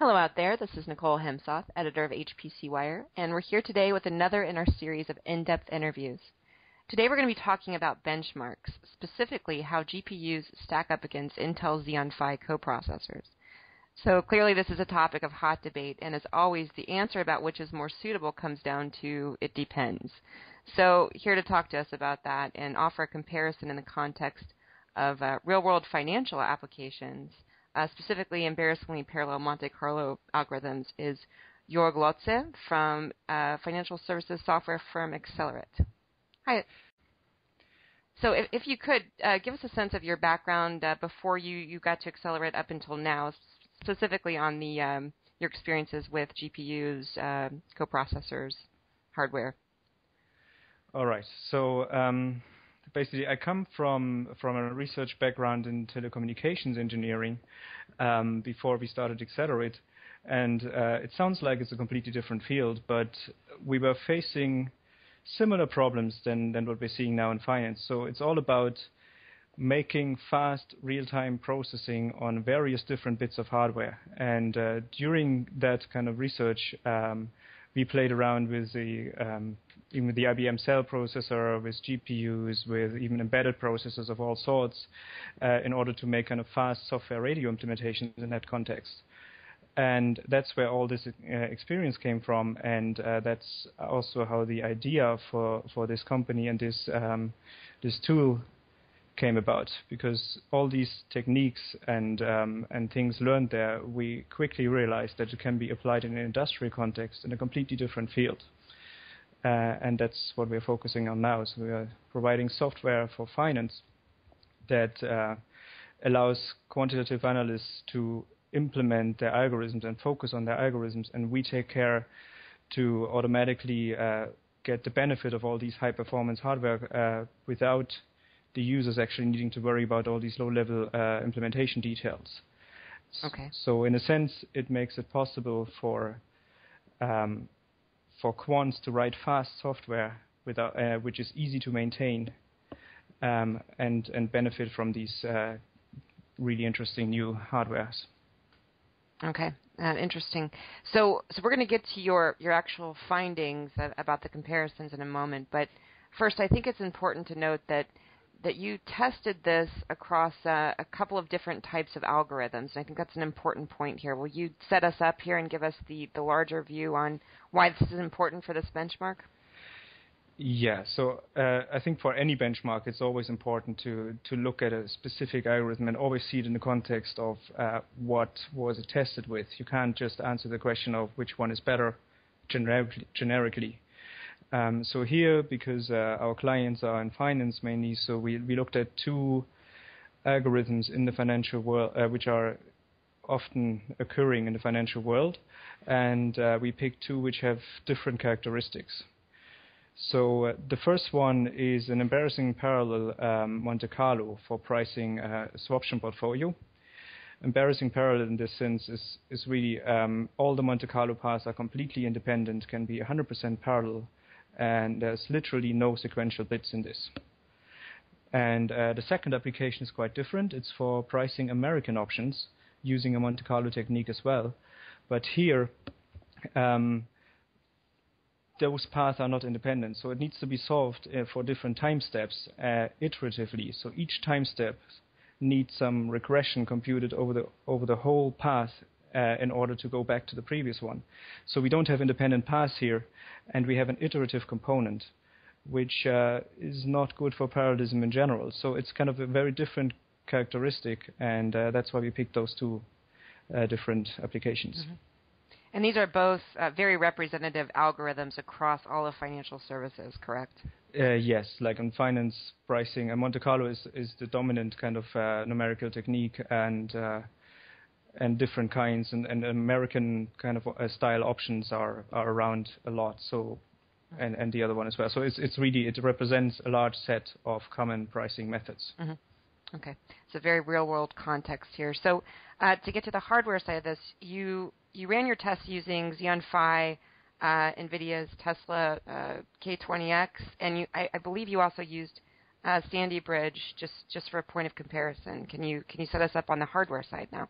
Hello out there, this is Nicole Hemsoth, editor of HPC Wire, and we're here today with another in our series of in-depth interviews. Today we're going to be talking about benchmarks, specifically how GPUs stack up against Intel Xeon Phi coprocessors. So clearly this is a topic of hot debate, and as always, the answer about which is more suitable comes down to it depends. So here to talk to us about that and offer a comparison in the context of real-world financial applications, specifically embarrassingly parallel Monte Carlo algorithms, is Jörg Lotze from financial services software firm Accelerate. Hi. So if you could, give us a sense of your background before you got to Accelerate up until now, specifically on the your experiences with GPUs, coprocessors, hardware. All right. So basically, I come from a research background in telecommunications engineering before we started Accelerate. And it sounds like it's a completely different field, but we were facing similar problems than what we're seeing now in finance. So it's all about making fast, real-time processing on various different bits of hardware. And during that kind of research, we played around with even the IBM cell processor, with GPUs, with even embedded processors of all sorts, in order to make kind of fast software radio implementations in that context. And that's where all this experience came from, and that's also how the idea for this company and this tool came about. Because all these techniques and things learned there, we quickly realized that it can be applied in an industrial context in a completely different field. And that's what we're focusing on now. So we are providing software for finance that allows quantitative analysts to implement their algorithms and focus on their algorithms, and we take care to automatically get the benefit of all these high-performance hardware without the users actually needing to worry about all these low-level implementation details. Okay. So in a sense, it makes it possible for quants to write fast software without, which is easy to maintain, and benefit from these really interesting new hardwares. Okay, interesting. So we're going to get to your actual findings about the comparisons in a moment. But first, I think it's important to note that you tested this across a couple of different types of algorithms, and I think that's an important point here. Will you set us up here and give us the larger view on why this is important for this benchmark? Yeah, so I think for any benchmark, it's always important to look at a specific algorithm and always see it in the context of what was it tested with. You can't just answer the question of which one is better generically. So here, because our clients are in finance mainly, so we looked at two algorithms in the financial world, which are often occurring in the financial world, and we picked two which have different characteristics. So the first one is an embarrassing parallel Monte Carlo for pricing swaption portfolio. Embarrassing parallel in this sense is really all the Monte Carlo paths are completely independent, can be 100% parallel, and there's literally no sequential bits in this. And the second application is quite different. It's for pricing American options using a Monte Carlo technique as well. But here, those paths are not independent, so it needs to be solved for different time steps iteratively. So each time step needs some regression computed over the whole path in order to go back to the previous one. So we don't have independent paths here, and we have an iterative component, which is not good for parallelism in general. So it's kind of a very different characteristic, and that's why we picked those two different applications. Mm-hmm. And these are both very representative algorithms across all of financial services, correct? Yes, like in finance pricing, Monte Carlo is the dominant kind of numerical technique, and different kinds, and American kind of style options are around a lot. So, and the other one as well. So it's really, it represents a large set of common pricing methods. Mm-hmm. Okay, it's a very real-world context here. So to get to the hardware side of this, you ran your tests using Xeon Phi, NVIDIA's Tesla K20X, and I believe you also used Sandy Bridge just for a point of comparison. Can you set us up on the hardware side now?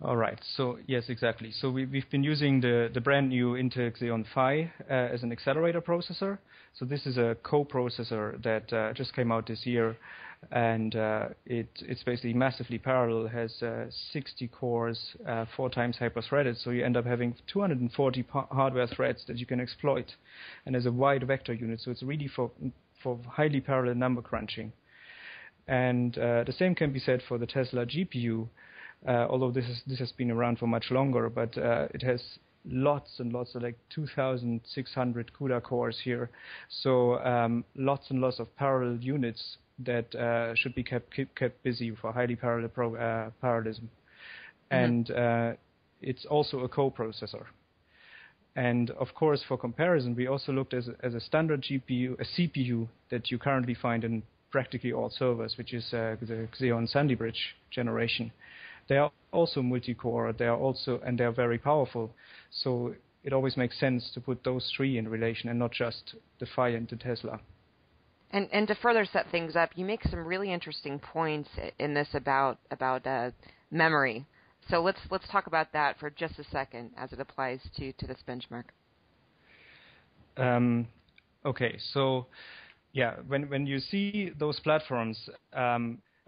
All right. So yes, exactly. So we've been using the brand new Intel Xeon Phi as an accelerator processor. So this is a co-processor that just came out this year, and it's basically massively parallel. It has 60 cores, 4 times hyper-threaded. So you end up having 240 hardware threads that you can exploit, and there's a wide vector unit. So it's really for highly parallel number crunching. And the same can be said for the Tesla GPU. Although this has been around for much longer, but it has lots and lots of, like, 2,600 CUDA cores here, so lots and lots of parallel units that should be kept busy for highly parallel parallelism, and it's also a co-processor. And of course, for comparison, we also looked as a standard GPU, a CPU that you currently find in practically all servers, which is the Xeon Sandy Bridge generation. They are also multi-core. They are also, and they are very powerful. So it always makes sense to put those three in relation, and not just the Phi and the Tesla. And to further set things up, you make some really interesting points in this about memory. So let's talk about that for just a second as it applies to this benchmark. Okay, so yeah, when you see those platforms.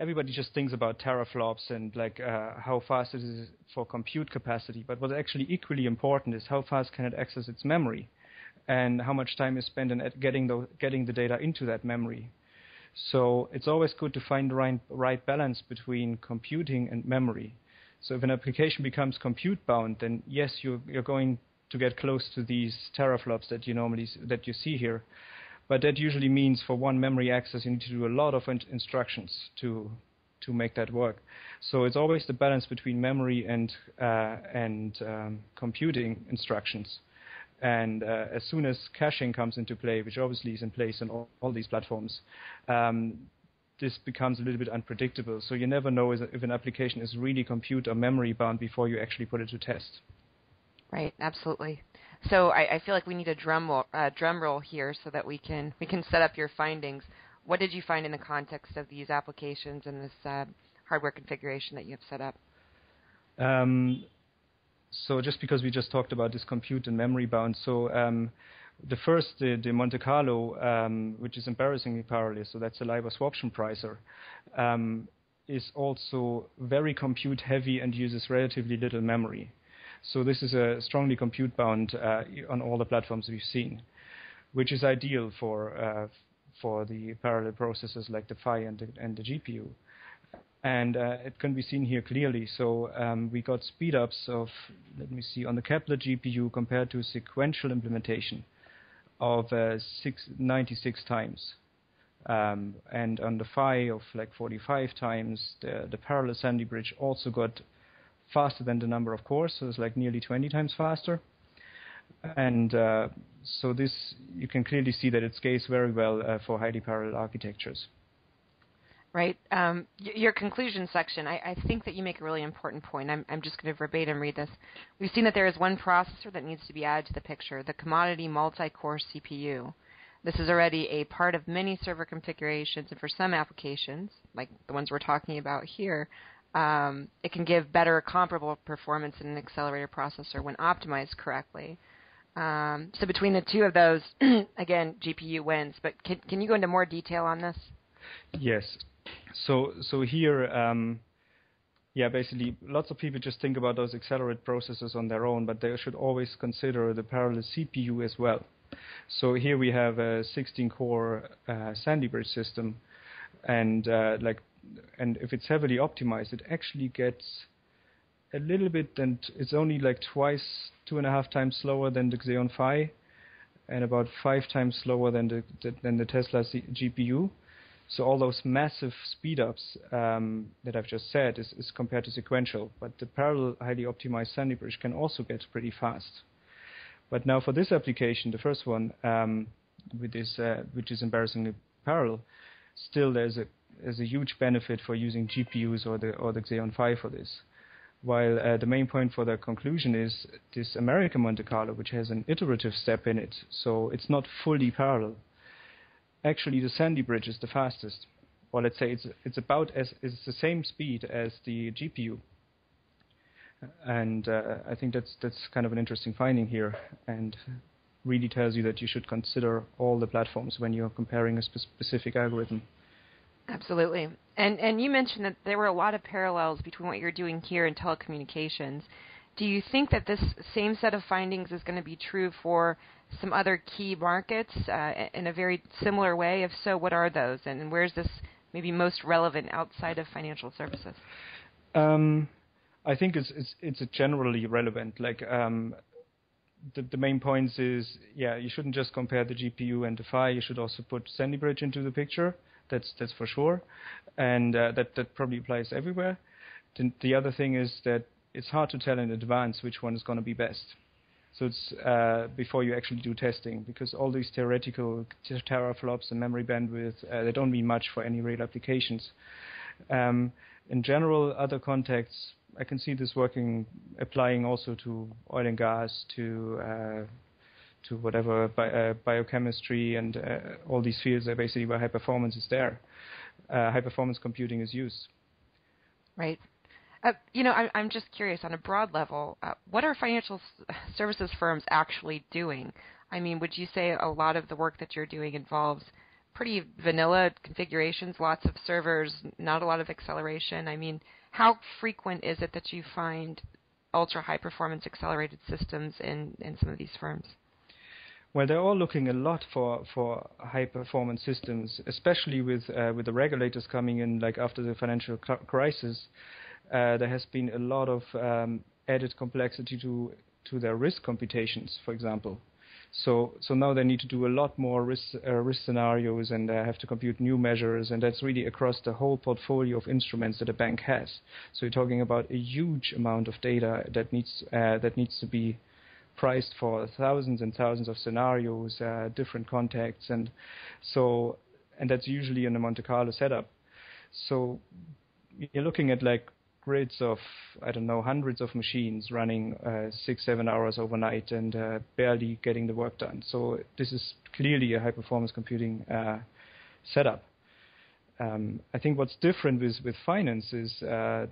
Everybody just thinks about teraflops and how fast it is for compute capacity. But what's actually equally important is how fast can it access its memory, and how much time is spent in getting the data into that memory. So it's always good to find the right balance between computing and memory. So if an application becomes compute bound, then yes, you're going to get close to these teraflops that you normally that you see here. But that usually means for one memory access, you need to do a lot of instructions to make that work. So it's always the balance between memory and computing instructions. And as soon as caching comes into play, which obviously is in place in all these platforms, this becomes a little bit unpredictable. So you never know if an application is really compute or memory bound before you actually put it to test. Right, absolutely. So I feel like we need a drum roll here so that we can set up your findings. What did you find in the context of these applications and this hardware configuration that you have set up? So just because we just talked about this compute and memory bound, so the Monte Carlo, which is embarrassingly parallel, so that's a LIBOR swaption pricer, is also very compute heavy and uses relatively little memory. So this is a strongly compute-bound on all the platforms we've seen, which is ideal for the parallel processors like the Phi and the GPU. And it can be seen here clearly. So we got speed-ups of, let me see, on the Kepler GPU compared to sequential implementation of 96 times. And on the Phi of like 45 times, the parallel Sandy Bridge also got faster than the number of cores, so it's like nearly 20 times faster. And so this, you can clearly see that it scales very well for highly parallel architectures. Right. Your conclusion section, I think that you make a really important point. I'm just going to verbatim read this. We've seen that there is one processor that needs to be added to the picture, the commodity multi-core CPU. This is already a part of many server configurations, and for some applications, like the ones we're talking about here, it can give better comparable performance in an accelerator processor when optimized correctly. So between the two of those, again, GPU wins. But can you go into more detail on this? Yes. So here, basically, lots of people just think about those accelerate processors on their own, but they should always consider the parallel CPU as well. So here we have a 16-core Sandy Bridge system, and if it's heavily optimized, it actually gets a little bit, and it's only like 2.5 times slower than the Xeon Phi, and about 5 times slower than the Tesla GPU. So all those massive speed-ups that I've just said is compared to sequential, but the parallel highly optimized Sandy Bridge can also get pretty fast. But now for this application, the first one, with this, which is embarrassingly parallel, still there's a huge benefit for using GPUs or the Xeon Phi for this. While the main point for the conclusion is this American Monte Carlo, which has an iterative step in it, so it's not fully parallel. Actually, the Sandy Bridge is the fastest. Or let's say it's the same speed as the GPU. And I think that's kind of an interesting finding here, and really tells you that you should consider all the platforms when you're comparing a specific algorithm. Absolutely. And you mentioned that there were a lot of parallels between what you're doing here and telecommunications. Do you think that this same set of findings is going to be true for some other key markets in a very similar way? If so, what are those, and where is this maybe most relevant outside of financial services? I think it's generally relevant. Like the main points is, yeah, you shouldn't just compare the GPU and the Phi. You should also put Sandy Bridge into the picture. That's for sure, and that probably applies everywhere. The other thing is that it's hard to tell in advance which one is going to be best. So it's before you actually do testing, because all these theoretical teraflops and memory bandwidth, they don't mean much for any real applications. In general, other contexts, I can see this applying also to oil and gas, to whatever biochemistry, and all these fields are basically where high performance is there. High performance computing is used. Right. I'm just curious, on a broad level, what are financial services firms actually doing? I mean, would you say a lot of the work that you're doing involves pretty vanilla configurations, lots of servers, not a lot of acceleration? I mean, how frequent is it that you find ultra-high performance accelerated systems in some of these firms? Well, they're all looking a lot for high-performance systems, especially with the regulators coming in, like after the financial crisis. There has been a lot of added complexity to their risk computations, for example. So now they need to do a lot more risk scenarios, and have to compute new measures, and that's really across the whole portfolio of instruments that a bank has. So you're talking about a huge amount of data that needs to be priced for thousands and thousands of scenarios, different contexts, and that's usually in a Monte Carlo setup. So you're looking at like grids of, I don't know, hundreds of machines running 6-7 hours overnight, and barely getting the work done. So this is clearly a high-performance computing setup. I think what's different with finance is that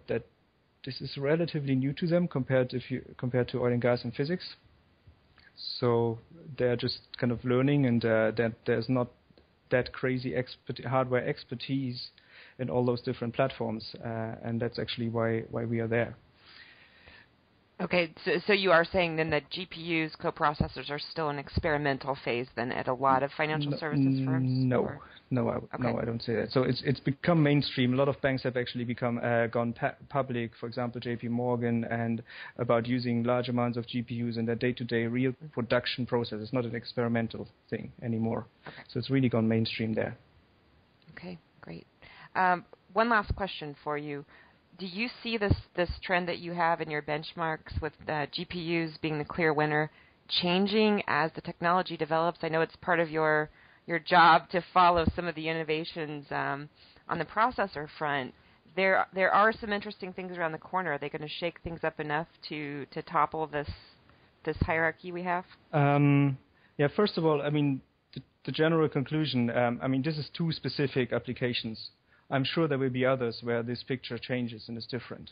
this is relatively new to them compared to oil and gas and physics. So they're just kind of learning, and there's not that crazy hardware expertise in all those different platforms, and that's actually why we are there. Okay, so you are saying then that GPUs, coprocessors, are still in experimental phase then at a lot of financial services firms? No, I don't say that. So it's become mainstream. A lot of banks have actually gone public. For example, JP Morgan, and about using large amounts of GPUs in their day-to-day real production process. It's not an experimental thing anymore. Okay. So it's really gone mainstream there. Okay, great. One last question for you. Do you see this trend that you have in your benchmarks with GPUs being the clear winner changing as the technology develops? I know it's part of your job to follow some of the innovations on the processor front. There are some interesting things around the corner. Are they going to shake things up enough to topple this hierarchy we have? Yeah. First of all, I mean the general conclusion. I mean, this is two specific applications. I'm sure there will be others where this picture changes and is different,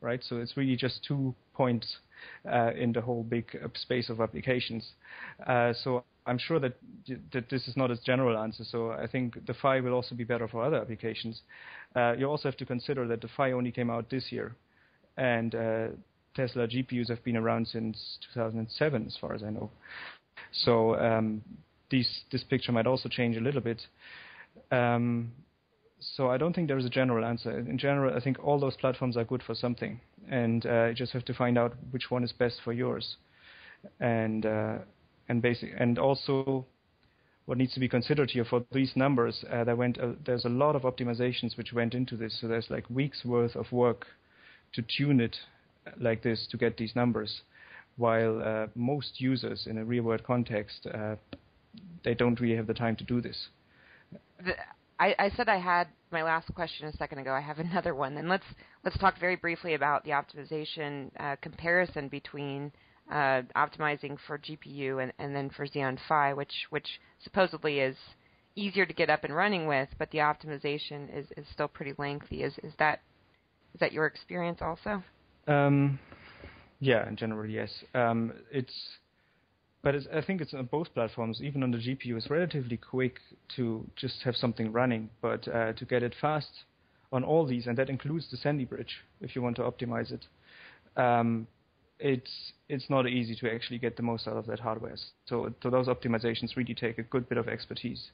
right? So it's really just 2 points in the whole big space of applications. So I'm sure that this is not a general answer. So I think the Phi will also be better for other applications. You also have to consider that the Phi only came out this year, and Tesla GPUs have been around since 2007, as far as I know. So this picture might also change a little bit. So I don't think there is a general answer. In general, I think all those platforms are good for something, and you just have to find out which one is best for yours. And also, what needs to be considered here for these numbers, there's a lot of optimizations which went into this. So there's like weeks worth of work to tune it like this to get these numbers, while most users in a real-world context, they don't really have the time to do this. I said I had my last question a second ago. I have another one. And let's talk very briefly about the optimization comparison between optimizing for GPU and then for Xeon Phi, which supposedly is easier to get up and running with, but the optimization is still pretty lengthy. Is that your experience also? Yeah, in general, yes. I think it's on both platforms. Even on the GPU, it's relatively quick to just have something running, but to get it fast on all these, and that includes the Sandy Bridge, if you want to optimize it, it's not easy to actually get the most out of that hardware. So those optimizations really take a good bit of expertise.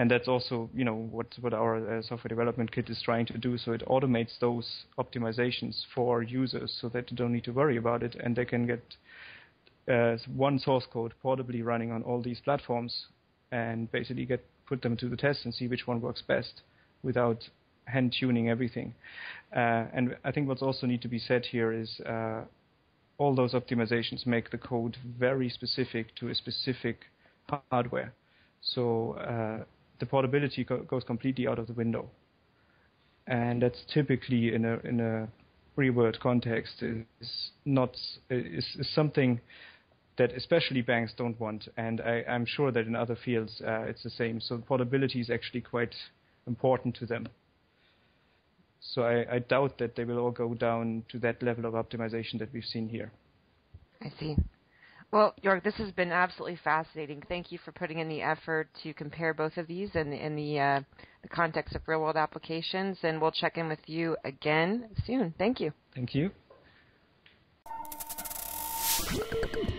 And that's also, you know, what our software development kit is trying to do. So it automates those optimizations for users so that they don't need to worry about it, and they can get one source code portably running on all these platforms and basically put them to the test and see which one works best without hand-tuning everything. And I think what's also need to be said here is all those optimizations make the code very specific to a specific hardware. So the portability goes completely out of the window, and that's typically in a real-world context is something that especially banks don't want, and I'm sure that in other fields it's the same. So portability is actually quite important to them. So I doubt that they will all go down to that level of optimization that we've seen here. I see. Well, Jörg, this has been absolutely fascinating. Thank you for putting in the effort to compare both of these in the context of real-world applications, and we'll check in with you again soon. Thank you. Thank you.